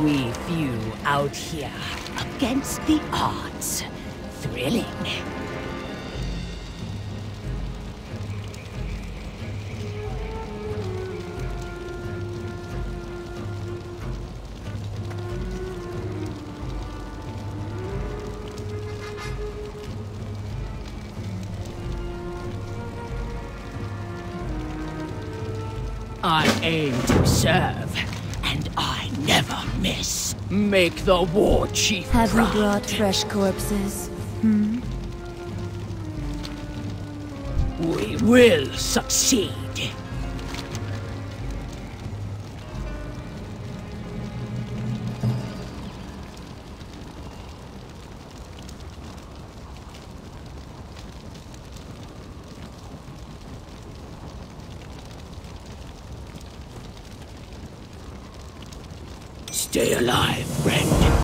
We few out here against the odds. Thrilling. I aim to serve, and I never miss. Make the war chief proud. Have you brought fresh corpses? We will succeed. Stay alive, friend.